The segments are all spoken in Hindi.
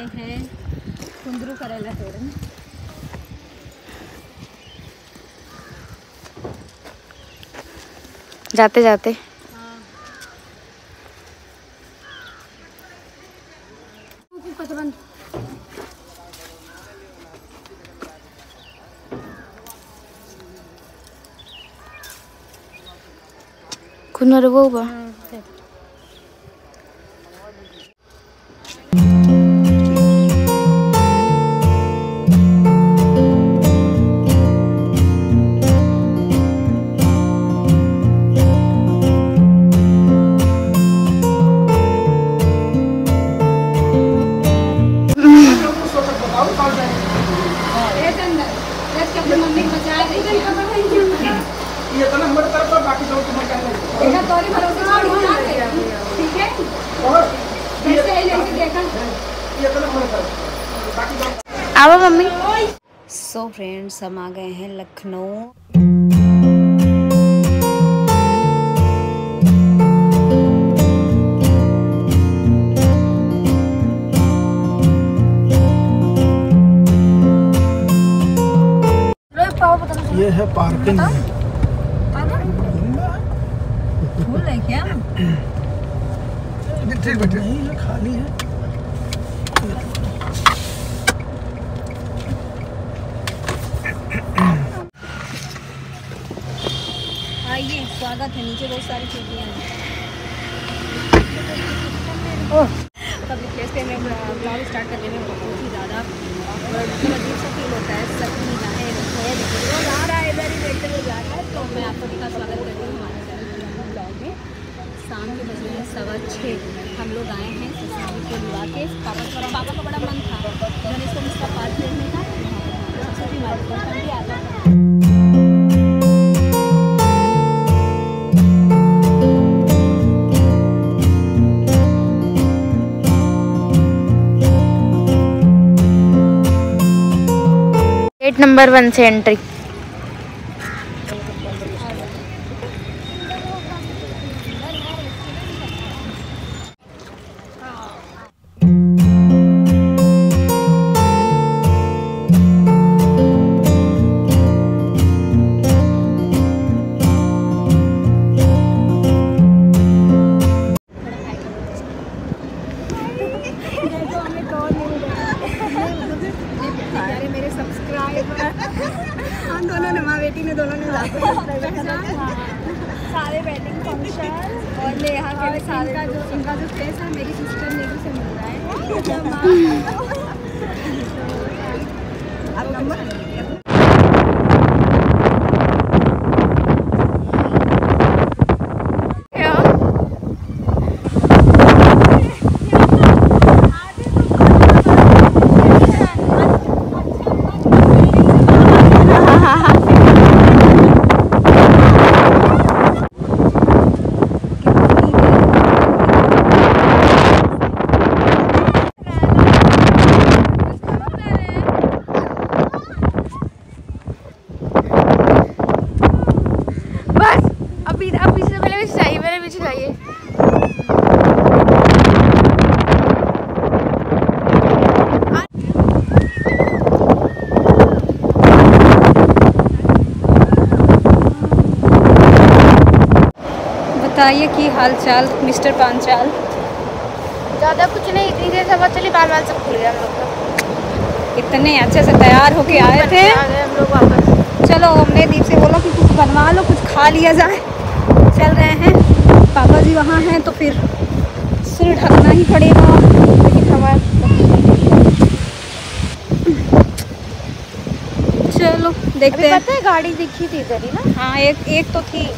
आए हैं कुंदरू करायला तोरण। जाते जाते कुंदरू बा आवा मम्मी। सो फ्रेंड्स हम आ गए हैं लखनऊ। ये है पार्किंग। भूल है क्या? ये खाली है। आइए स्वागत है। नीचे बहुत सारी चीजें हैं। ओह पब्लिक प्लेस पे हमें ब्लॉग स्टार्ट करने में बहुत ही ज़्यादा अजीब सा फील होता है। सब रोज आ रहा है, इधर ही देखते हुए जा रहा है। तो मैं आपको सबका स्वागत करती हूँ हमारे चैनल ब्लॉग में। शाम के बजे हैं 6:15 हम लोग आए हैं के बुला के। पापा का बड़ा मन था, मैंने इसको उसका पार्ट लेने का भी आता था। नंबर 1 से एंट्री। बताइए कि हाल चाल मिस्टर पांचाल। ज़्यादा कुछ नहीं, इतनी देर से चली, बाल बाल सब खुल गया। हम लोग इतने अच्छे से तैयार होके आए थे। हम लोग वापस चलो हमने दीप से बोला कि कुछ बनवा लो, कुछ खा लिया जाए। चल रहे हैं, पापा जी वहाँ हैं तो फिर सिर ढकना ही पड़ेगा। लेकिन हमारे चलो देखते हैं। पता है गाड़ी दिखी थी इधर ही ना? हाँ एक तो थी।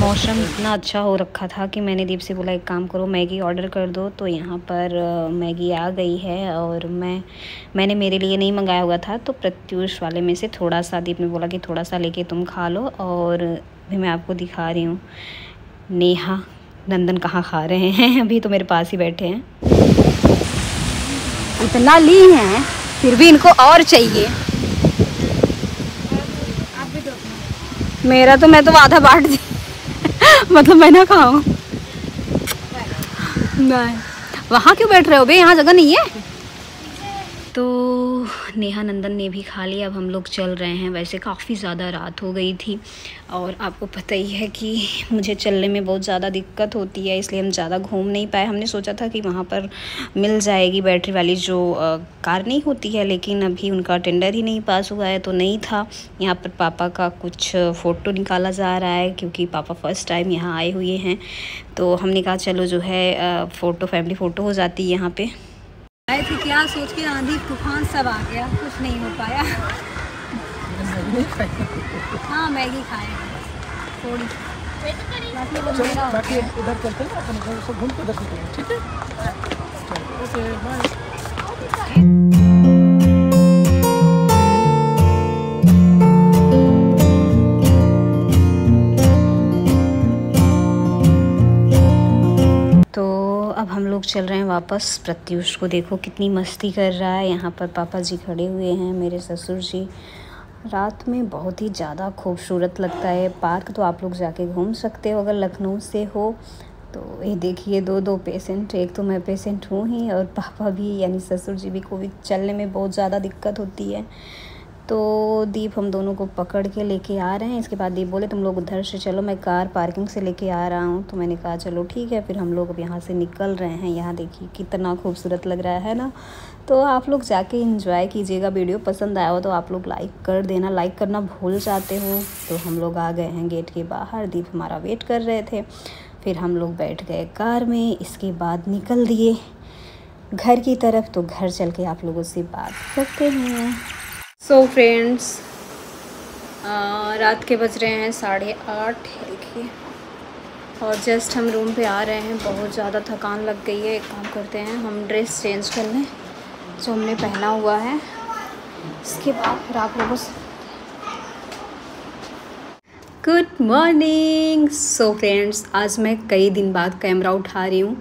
मौसम इतना अच्छा हो रखा था कि मैंने दीप से बोला एक काम करो मैगी ऑर्डर कर दो। तो यहाँ पर मैगी आ गई है और मैंने मेरे लिए नहीं मंगाया हुआ था। तो प्रत्यूष वाले में से थोड़ा सा दीप ने बोला कि थोड़ा सा लेके तुम खा लो। और मैं आपको दिखा रही हूँ, नेहा नंदन कहाँ खा रहे हैं, अभी तो मेरे पास ही बैठे हैं। इतना ली हैं फिर भी इनको और चाहिए। आप भी दो। मेरा तो मैं तो आधा बांट दी मतलब मैं ना खाऊं। वहाँ क्यों बैठ रहे हो बे, यहाँ जगह नहीं है। तो नेहा नंदन ने भी खा लिया, अब हम लोग चल रहे हैं। वैसे काफ़ी ज़्यादा रात हो गई थी और आपको पता ही है कि मुझे चलने में बहुत ज़्यादा दिक्कत होती है, इसलिए हम ज़्यादा घूम नहीं पाए। हमने सोचा था कि वहाँ पर मिल जाएगी बैटरी वाली जो कार नहीं होती है, लेकिन अभी उनका टेंडर ही नहीं पास हुआ है तो नहीं था। यहाँ पर पापा का कुछ फ़ोटो निकाला जा रहा है क्योंकि पापा फर्स्ट टाइम यहाँ आए हुए हैं, तो हमने कहा चलो जो है फ़ोटो फैमिली फ़ोटो हो जाती है यहाँ पर। आए थे क्या सोच के, आंधी तूफान सब आ गया, कुछ नहीं हो पाया। हाँ मैगी खाए थोड़ी, बाकी उधर चलते हैं अपन, घर से घूम के उधर चलते हैं, ठीक है। Okay bye. अब हम लोग चल रहे हैं वापस। प्रत्यूष को देखो कितनी मस्ती कर रहा है। यहाँ पर पापा जी खड़े हुए हैं, मेरे ससुर जी। रात में बहुत ही ज़्यादा खूबसूरत लगता है पार्क, तो आप लोग जाके घूम सकते हो अगर लखनऊ से हो तो। ये देखिए दो दो पेशेंट, एक तो मैं पेशेंट हूँ ही और पापा भी यानी ससुर जी भी, कोविड चलने में बहुत ज़्यादा दिक्कत होती है। तो दीप हम दोनों को पकड़ के लेके आ रहे हैं। इसके बाद दीप बोले तुम लोग उधर से चलो, मैं कार पार्किंग से लेके आ रहा हूँ। तो मैंने कहा चलो ठीक है। फिर हम लोग अब यहाँ से निकल रहे हैं। यहाँ देखिए कितना खूबसूरत लग रहा है ना। तो आप लोग जाके एंजॉय कीजिएगा। वीडियो पसंद आया हो तो आप लोग लाइक कर देना, लाइक करना भूल जाते हो। तो हम लोग आ गए हैं गेट के बाहर, दीप हमारा वेट कर रहे थे। फिर हम लोग बैठ गए कार में, इसके बाद निकल दिए घर की तरफ। तो घर चल के आप लोगों से बात करते हैं। सो फ्रेंड्स रात के बज रहे हैं 8:30 देखिए, और जस्ट हम रूम पे आ रहे हैं। बहुत ज़्यादा थकान लग गई है। एक काम करते हैं हम ड्रेस चेंज कर लें जो हमने पहना हुआ है, इसके बाद फिर आप लोगों से। Good morning. सो फ्रेंड्स आज मैं कई दिन बाद कैमरा उठा रही हूँ।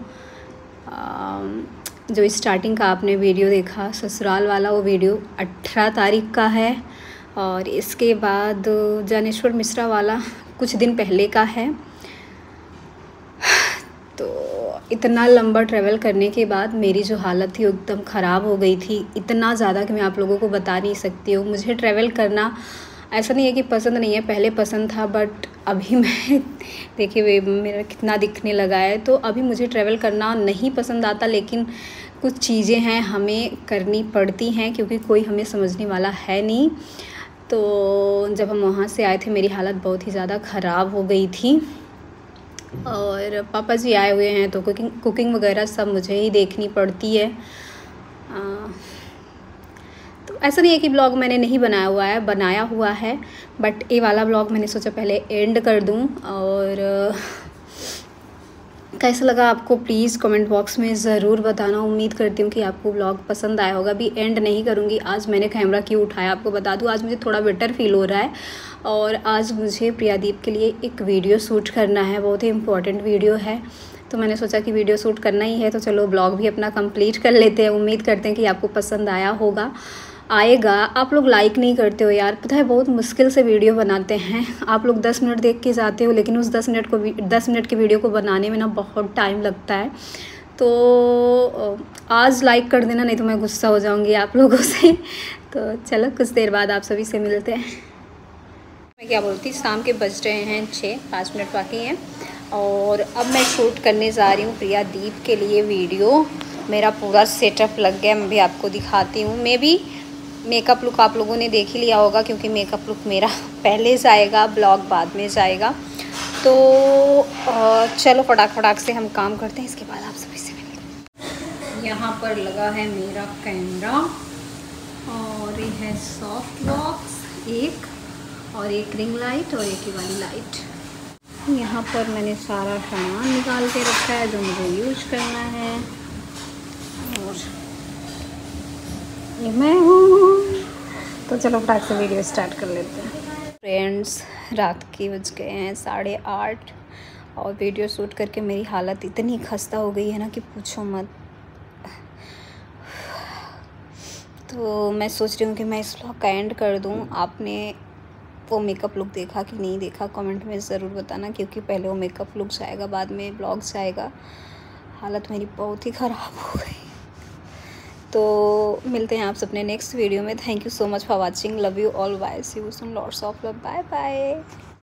जो स्टार्टिंग का आपने वीडियो देखा ससुराल वाला, वो वीडियो 18 तारीख का है, और इसके बाद जानेश्वर मिश्रा वाला कुछ दिन पहले का है। तो इतना लंबा ट्रैवल करने के बाद मेरी जो हालत थी एकदम ख़राब हो गई थी, इतना ज़्यादा कि मैं आप लोगों को बता नहीं सकती हूँ। मुझे ट्रैवल करना ऐसा नहीं है कि पसंद नहीं है, पहले पसंद था, बट अभी मैं देखिए मेरा कितना दिखने लगा है। तो अभी मुझे ट्रैवल करना नहीं पसंद आता, लेकिन कुछ चीज़ें हैं हमें करनी पड़ती हैं क्योंकि कोई हमें समझने वाला है नहीं। तो जब हम वहाँ से आए थे मेरी हालत बहुत ही ज़्यादा ख़राब हो गई थी, और पापा जी आए हुए हैं तो कुकिंग वगैरह सब मुझे ही देखनी पड़ती है। ऐसा नहीं है कि ब्लॉग मैंने नहीं बनाया हुआ है, बनाया हुआ है, बट ये वाला ब्लॉग मैंने सोचा पहले एंड कर दूं। और कैसा लगा आपको प्लीज़ कमेंट बॉक्स में ज़रूर बताना। उम्मीद करती हूँ कि आपको ब्लॉग पसंद आया होगा। अभी एंड नहीं करूँगी। आज मैंने कैमरा क्यों उठाया आपको बता दूँ। आज मुझे थोड़ा बेटर फील हो रहा है, और आज मुझे प्रियादीप के लिए एक वीडियो शूट करना है, बहुत ही इंपॉर्टेंट वीडियो है। तो मैंने सोचा कि वीडियो शूट करना ही है तो चलो ब्लॉग भी अपना कंप्लीट कर लेते हैं। उम्मीद करते हैं कि आपको पसंद आया होगा, आएगा। आप लोग लाइक नहीं करते हो यार, पता है बहुत मुश्किल से वीडियो बनाते हैं। आप लोग 10 मिनट देख के जाते हो, लेकिन उस 10 मिनट की वीडियो को बनाने में ना बहुत टाइम लगता है। तो आज लाइक कर देना, नहीं तो मैं गुस्सा हो जाऊंगी आप लोगों से। तो चलो कुछ देर बाद आप सभी से मिलते हैं। मैं क्या बोलती, शाम के बज रहे हैं 6-5 मिनट बाकी हैं, और अब मैं शूट करने जा रही हूँ प्रिया दीप के लिए वीडियो। मेरा पूरा सेटअप लग गया, मैं भी आपको दिखाती हूँ। मे बी मेकअप लुक आप लोगों ने देख ही लिया होगा क्योंकि मेकअप लुक मेरा पहले जाएगा, ब्लॉग बाद में जाएगा। तो चलो फटाक फटाक से हम काम करते हैं, इसके बाद आप सभी से मिलेंगे। यहाँ पर लगा है मेरा कैमरा, और ये है सॉफ्ट बॉक्स एक, और एक रिंग लाइट, और एक ही वाली लाइट। यहाँ पर मैंने सारा सामान निकाल के रखा है जो मुझे यूज करना है, और ये मैं हूँ। तो चलो फटाक से वीडियो स्टार्ट कर लेते हैं। फ्रेंड्स रात के बज गए हैं 8:30, और वीडियो शूट करके मेरी हालत इतनी खस्ता हो गई है ना कि पूछो मत। तो मैं सोच रही हूँ कि मैं इस व्लॉग का एंड कर दूँ। आपने वो मेकअप लुक देखा कि नहीं देखा कमेंट में ज़रूर बताना, क्योंकि पहले वो मेकअप लुक जाएगा, बाद में व्लॉग जाएगा। हालत मेरी बहुत ही ख़राब हो गई। तो मिलते हैं आपसे अपने नेक्स्ट वीडियो में। Thank you so much for watching. Love you all, bye, see you soon, lots of love, bye bye.